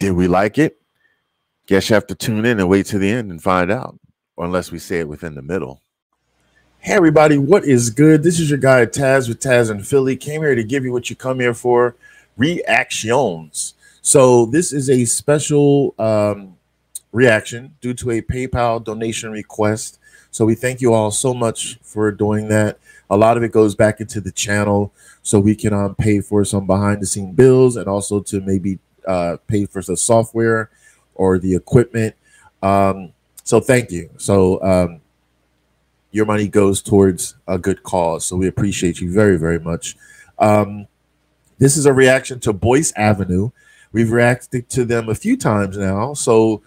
Did we like it? Guess you have to tune in and wait to the end and find out, or unless we say it within the middle. Hey everybody, what is good? This is your guy Taz with Taz and Philly. Came here to give you what you come here for, reactions. So this is a special reaction due to a PayPal donation request. So we thank you all so much for doing that. A lot of it goes back into the channel so we can pay for some behind the scene bills and also to maybe pay for the software or the equipment. So thank you. So your money goes towards a good cause. So we appreciate you very, very much. This is a reaction to Boyce Avenue. We've reacted to them a few times now. So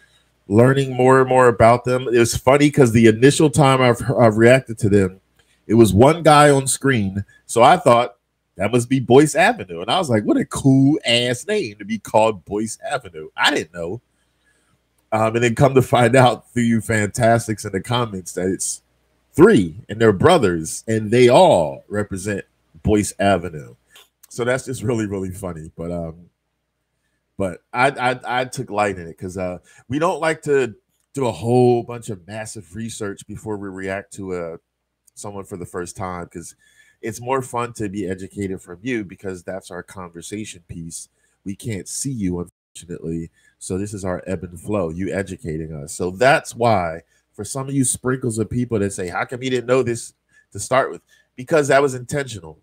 learning more and more about them. It was funny because the initial time I've reacted to them, it was one guy on screen. So I thought that must be Boyce Avenue. And I was like, what a cool ass name to be called Boyce Avenue. I didn't know. And then come to find out through you fantastics in the comments that it's three and they're brothers and they all represent Boyce Avenue. So that's just really, really funny. But I took light in it because we don't like to do a whole bunch of massive research before we react to someone for the first time, because it's more fun to be educated from you, because that's our conversation piece. We can't see you, unfortunately. So this is our ebb and flow, you educating us. So that's why for some of you sprinkles of people that say, how come you didn't know this to start with? Because that was intentional.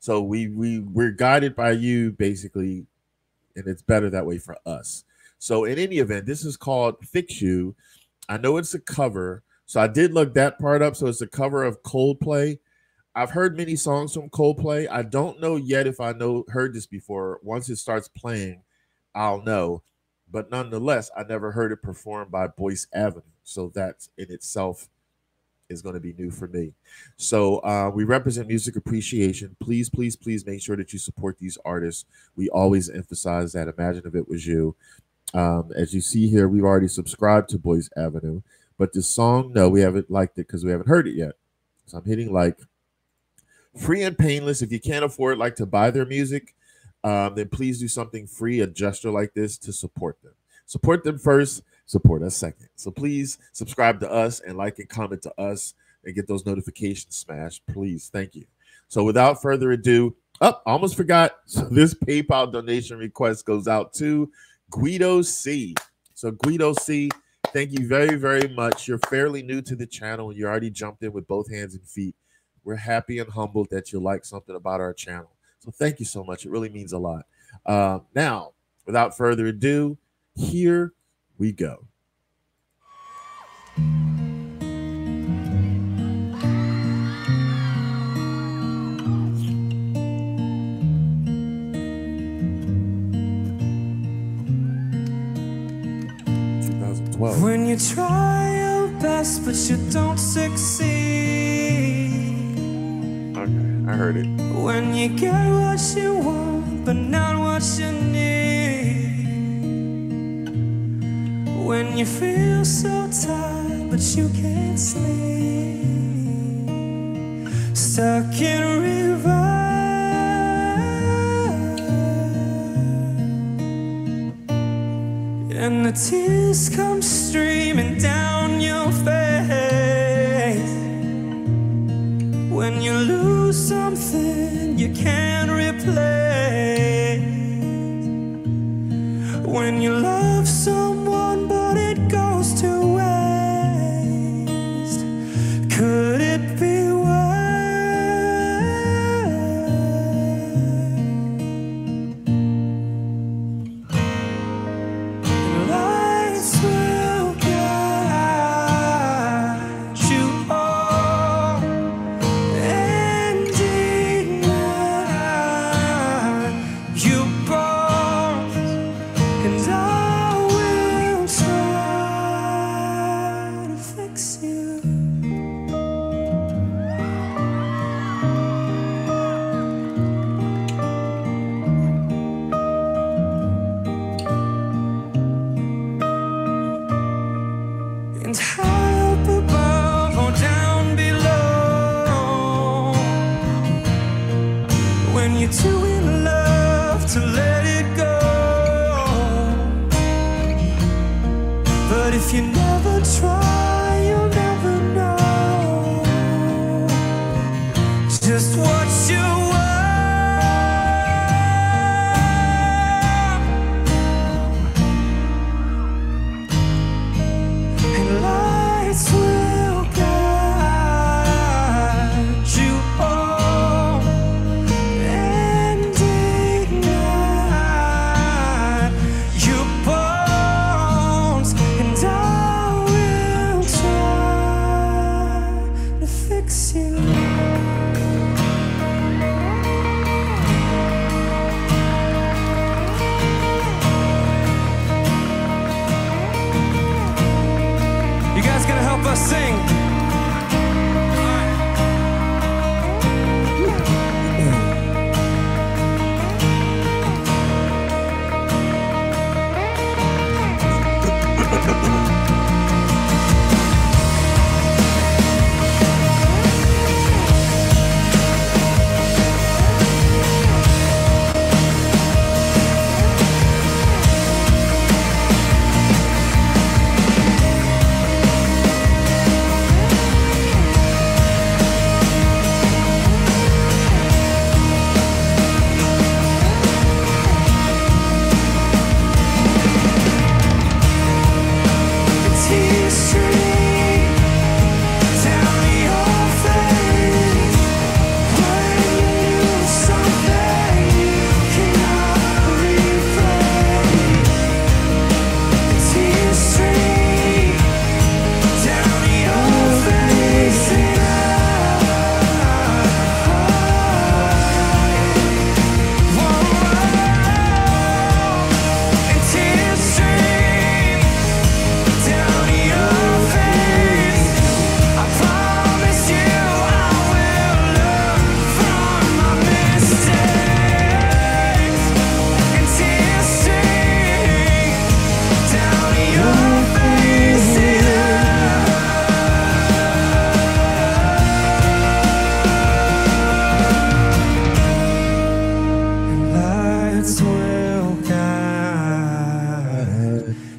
So we're guided by you, basically, and it's better that way for us. So in any event, this is called Fix You. I know it's a cover, so I did look that part up. So it's a cover of Coldplay. I've heard many songs from Coldplay. I don't know yet if I heard this before. Once it starts playing, I'll know. But nonetheless, I never heard it performed by Boyce Avenue. So that in itself is going to be new for me. So we represent music appreciation. Please, please, please make sure that you support these artists. We always emphasize that. Imagine if it was you. As you see here, we've already subscribed to Boyce Avenue, but this song, no, we haven't liked it because we haven't heard it yet. So I'm hitting like. Free and painless. If you can't afford like to buy their music, then please do something free, a gesture like this to support them. Support them first, support us second. So please subscribe to us and like and comment to us and get those notifications smashed, please. Thank you. So without further ado, I almost forgot. So this PayPal donation request goes out to Guido C. So Guido C, thank you very, very much. You're fairly new to the channel. You already jumped in with both hands and feet. We're happy and humbled that you like something about our channel. So thank you so much. It really means a lot. Now, without further ado, here we go. When you try your best, but you don't succeed. Okay, I heard it. When you get what you want, but not what you need. When you feel so tired, but you can't sleep. Stuck in reverse. And the tears come streaming down your face. When you lose something you can't replace. When you love someone but it goes to waste. Could it be too in love to let it go? If you never try, you'll never know just what you are. And lights will guide you on and ignite your bones. And I will try to fix you. You guys gonna help us sing?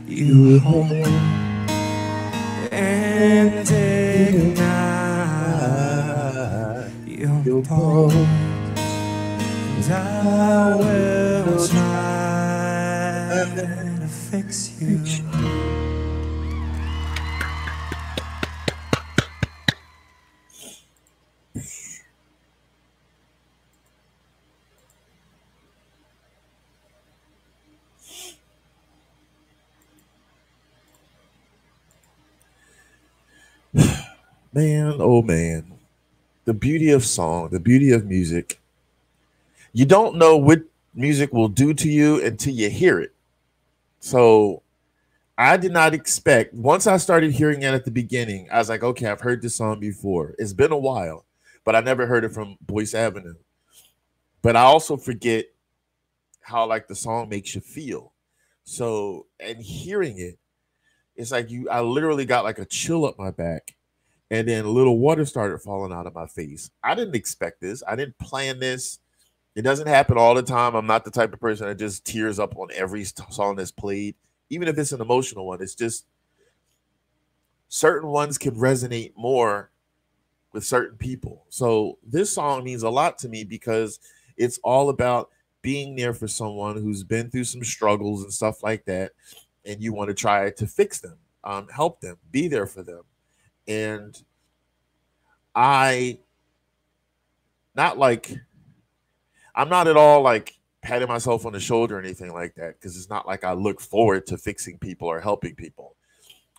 You home and ignite your bones, and I will try to fix you. Man, oh man, the beauty of song, the beauty of music. You don't know what music will do to you until you hear it. So I did not expect, once I started hearing it at the beginning, I was like, okay, I've heard this song before. It's been a while, but I never heard it from Boyce Avenue. But I also forget how like the song makes you feel. So, and hearing it, it's like I literally got like a chill up my back. And then a little water started falling out of my face. I didn't expect this. I didn't plan this. It doesn't happen all the time. I'm not the type of person that just tears up on every song that's played, even if it's an emotional one. It's just certain ones can resonate more with certain people. So this song means a lot to me because it's all about being there for someone who's been through some struggles and stuff like that, and you want to try to fix them, help them, be there for them. And I'm not at all like patting myself on the shoulder or anything like that, because it's not like I look forward to fixing people or helping people.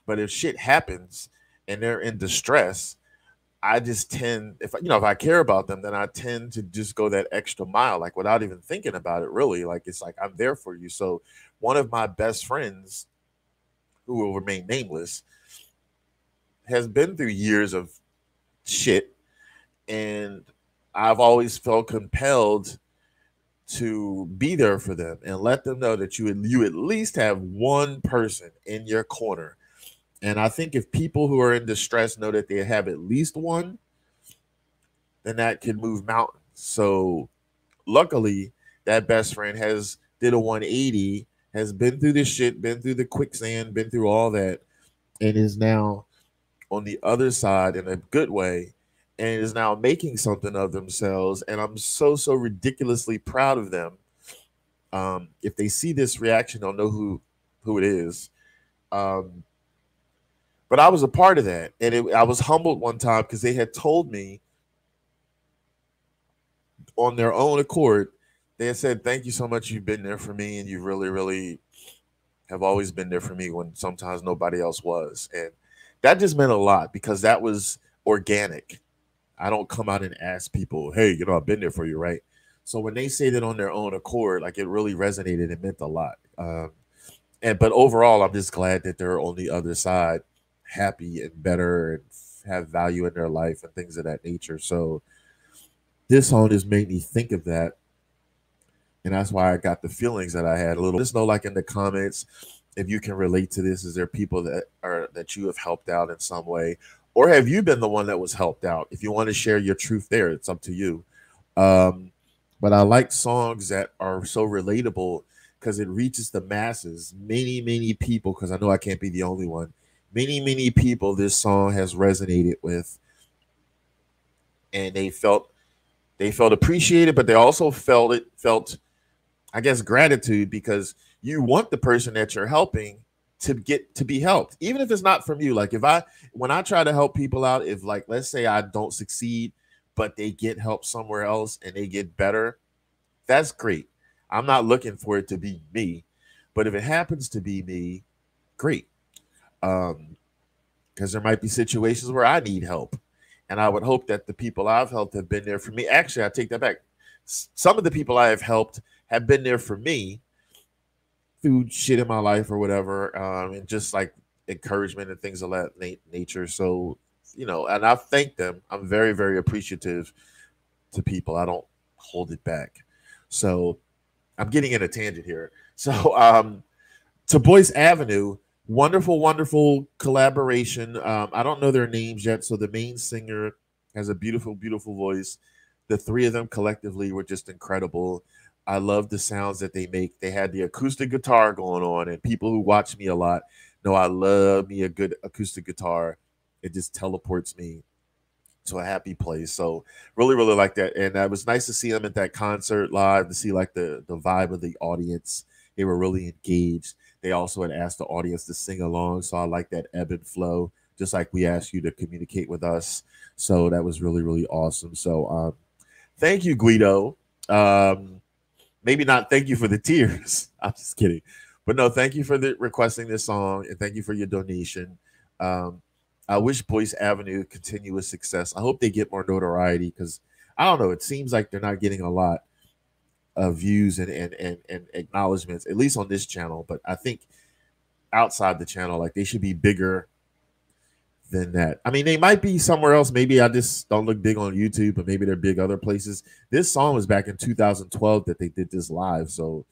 But if shit happens and they're in distress, I just tend, if I care about them, then I tend to just go that extra mile, like without even thinking about it, really. Like, it's like, I'm there for you. So one of my best friends, who will remain nameless, has been through years of shit, and I've always felt compelled to be there for them and let them know that you at least have one person in your corner. And I think if people who are in distress know that they have at least one, then that can move mountains. So luckily that best friend has did a 180, has been through this shit, been through the quicksand, been through all that, and is now on the other side in a good way and is now making something of themselves. And I'm so, so ridiculously proud of them. If they see this reaction, they'll know who it is. But I was a part of that. And I was humbled one time because they had told me on their own accord, they had said, thank you so much. You've been there for me. And you really, really have always been there for me when sometimes nobody else was. And that just meant a lot because that was organic. I don't come out and ask people, hey, you know, I've been there for you, right? So when they say that on their own accord, like it really resonated. It meant a lot. But overall, I'm just glad that they're on the other side, happy and better and have value in their life and things of that nature. So this song just made me think of that. And that's why I got the feelings that I had a little. Just know, like in the comments, if you can relate to this, is there people that you have helped out in some way? Or have you been the one that was helped out? If you want to share your truth there, it's up to you. But I like songs that are so relatable because it reaches the masses. Many, many people, because I know I can't be the only one. Many, many people this song has resonated with. And they felt appreciated, but they also felt, I guess, gratitude, because you want the person that you're helping to get to be helped, even if it's not from you. Like when I try to help people out, if like, let's say I don't succeed, but they get help somewhere else and they get better, that's great. I'm not looking for it to be me, but if it happens to be me, great. Because there might be situations where I need help. And I would hope that the people I've helped have been there for me. Actually, I take that back. Some of the people I have helped have been there for me through shit in my life or whatever, and just like encouragement and things of that nature. So, you know, and I thank them. I'm very, very appreciative to people. I don't hold it back. So I'm getting in a tangent here. So to Boyce Avenue. Wonderful, wonderful collaboration. I don't know their names yet. So the main singer has a beautiful, beautiful voice. The three of them collectively were just incredible. I love the sounds that they make. They had the acoustic guitar going on, and people who watch me a lot know I love me a good acoustic guitar. It just teleports me to a happy place. So really, really like that. And it was nice to see them at that concert live, to see like the vibe of the audience. They were really engaged. They also had asked the audience to sing along. So I like that ebb and flow, just like we asked you to communicate with us. So that was really, really awesome. So thank you, Guido. Maybe not thank you for the tears. I'm just kidding. But no, thank you for requesting this song, and thank you for your donation. I wish Boyce Avenue continuous success. I hope they get more notoriety because, I don't know, it seems like they're not getting a lot of views and acknowledgments, at least on this channel. But I think outside the channel, like, they should be bigger than that. I mean, they might be somewhere else. Maybe I just don't look big on YouTube, but maybe they're big other places. This song was back in 2012 that they did this live. So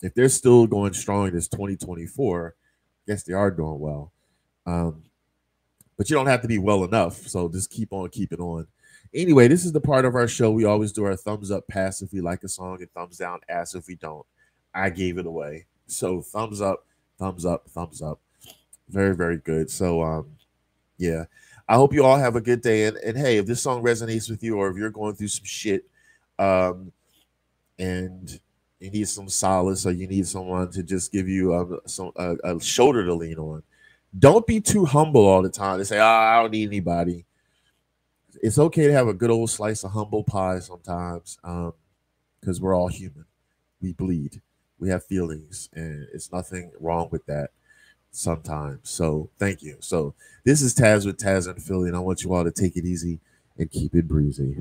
if they're still going strong this 2024, I guess they are doing well. But you don't have to be well enough. So just keep on keeping on. Anyway, this is the part of our show. We always do our thumbs up pass if we like a song and thumbs down ass if we don't. I gave it away. So thumbs up, thumbs up, thumbs up. Very, very good. So, yeah, I hope you all have a good day. And hey, if this song resonates with you, or if you're going through some shit and you need some solace, or you need someone to just give you a shoulder to lean on, don't be too humble all the time and say, oh, I don't need anybody. It's okay to have a good old slice of humble pie sometimes, because we're all human. We bleed. We have feelings, and it's nothing wrong with that sometimes. So thank you. So this is Taz with Taz and Philly, and I want you all to take it easy and keep it breezy.